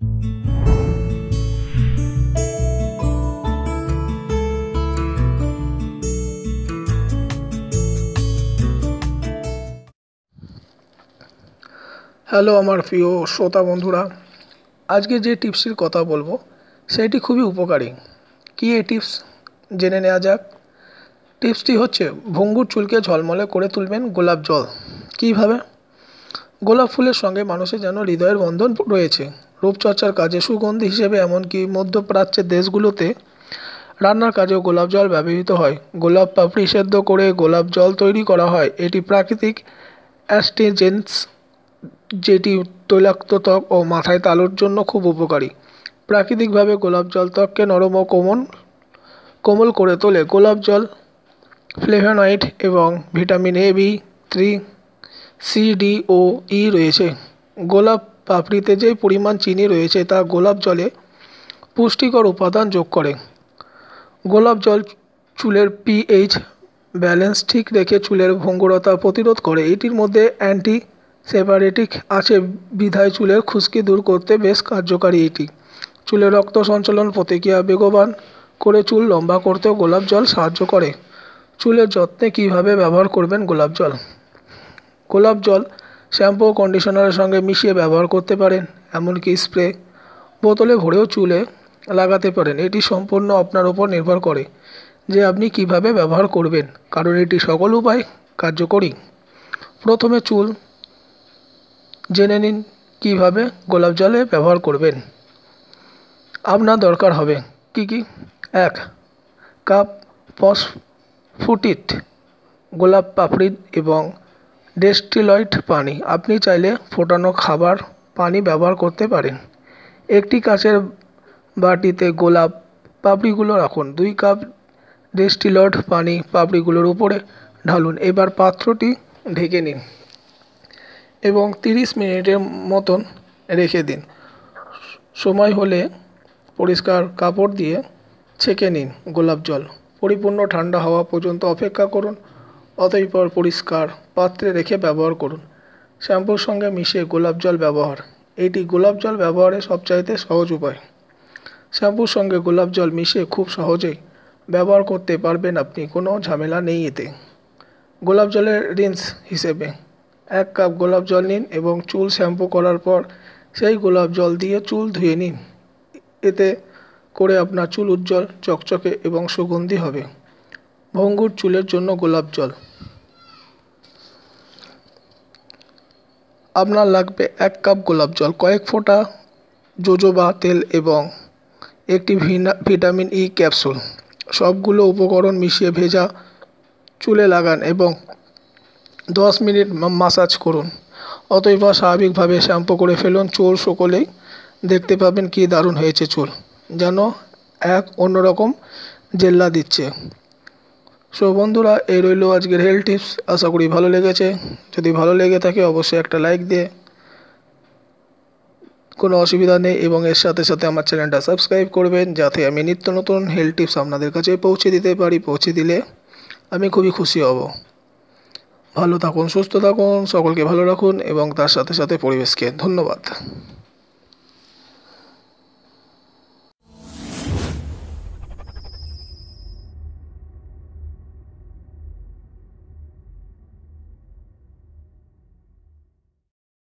Hello आमार प्रिय श्रोता बंधुरा आज के जे टिप्सर कथा बोलबो सेटी खूबी उपकारी कि ये टिप्स जेने नेওয়া যাক। टिप्सटी होच्छे भंगुर चुलके झलमले करे तुलबेन गोलाप जल। किभाबे गोलाप फुलेर संगे मानुषेर जेन हृदयेर बंधन रयेछे। रूपचर्चार काजे सुगन्धि हिसेबे एमनकि मध्यप्राच्येर देशगुलोते रान्नार काजेও गोलाप जल व्यवहृत हय। गोलाप पापड़ी सेদ্ধ करे गोलाप जल तैरि करा हय। एटी प्राकृतिक एस्टेजेंस जेटी तैलाक्त त्वक और माथाय तालुर जोन्नो खूब उपकारी। प्राकृतिक भावे गोलाप जल त्वक के नरम और कोमल कोमल करे तोले। गोलाप जल फ्लेवोनॉइड एवं vitamin A, B, 3, C, D, O, E रयेछे। गोलाप पापड़ीते जे परिमाण चीनी रयेछे ता गोलाप जले पुष्टिकर उपादान जोग करे। गोलाप जल चुलेर pH बैलेंस ठीक रेखे चुलेर भंगुरता प्रतिरोध करे। एटिर मध्ये एंटी सेपारेटिक आछे विधाय चुलेर खुश्की दूर करते बेश कार्यकारी। एटी चुलेर रक्त संचलन प्रतिक्रिया बेगवान करे चुल लम्बा करतेও गोलाप जल साहाय्य करे। चुलेर जत्ने किभाबे व्यवहार करबेन गोलाप जल। गोलाप जल शैम्पू और कंडिशनारेर संगे मिशिए व्यवहार करते पारेन। एमनकि स्प्रे बोतले भरेও चुले लागाते पारेन। एटी सम्पूर्ण आपनार उपर निर्भर करे जे आपनि किभाबे व्यवहार करबेन, कारण एटी सकल उपाय कार्यकारी। प्रथमे चुल जेने नीन किभाबे गोलाप जले व्यवहार करबेन। आपनार दरकार हबे कि 1 कप फस्फोटिट गोलाप पापड़ी एवं डेस्टिलॉइड पानी। आपनी चाइले फोटानो खाबार पानी व्यवहार करते पारेन। एक काचेर बाटीते गोलाप पापड़ीगुलो राखुन। 2 कप डेस्टिलॉइड पानी पापड़ीगुलोर उपरे ढालुन। एबार पात्रटी ढेके निन एवं 30 मिनिटेर मतन रेखे दिन। समय होले परिष्कार कपड़ दिए छेके नीन। गोलाप जल परिपूर्ण ठंडा हवा पर्यन्त अपेक्षा करुन। अतःपर परिष्कार पात्रे रेखे व्यवहार करुन। शैम्पुर संगे मिशिए गोलाप जल व्यवहार। एटी गोलाप जल व्यवहारे सबचाइते सहज उपाय। शैम्पुर संगे गोलाप जल मिशिए खूब सहजेई व्यवहार करते पारबेन। आपनि कोनो झमेला नेई एते। गोलाप जलेर रिन्स हिसेबे 1 कप गोलाप जल नीन एवं चुल शैम्पू करार पर सेई गोलाप जल दिए चुल धुए नीन। एते करे आपनार चुल उज्जवल चकचके एवं सुगन्धी हबे। भंगुर चुलेर जोन्नो गोलाप जल आपनार लागबे 1 कप गोलाप जल, कयेक फोटा जोजोबा तेल एवं एकटी विटामिन E कैप्सूल। सबगुलो उपकरण मिशिए भेजा चुले लागान एवं 10 मिनिट मसाज करुन। अतएव स्वाभाविकभावे शैम्पू करे फेलुन। चुल सकलेई देखते पाबेन कि दारुण हयेछे। चुल जेन एक अन्यरकम जेल्ला दिच्छे। सो बंधुरा एई रइलो आजकेर हेल्थ टिप्स। आशा करी भालो लेगेछे। जदि भालो लेगे थाके अवश्यई एकटा लाइक दिए कोनो असुविधा नेई एबं एर साथे साथे आमार चैनेलटा सबस्क्राइब करबेन जाते आमि नित्य नतुन हेल्थ टिप्स आपनादेर काछे पौঁছে दिते पाরি। पौঁছে दिले आमि खूबই खुशी हब। ভালো থাকুন, সুস্থ থাকুন, সকলকে ভালো রাখুন এবং তার সাথে সাথে পরিবেশকে। ধন্যবাদ।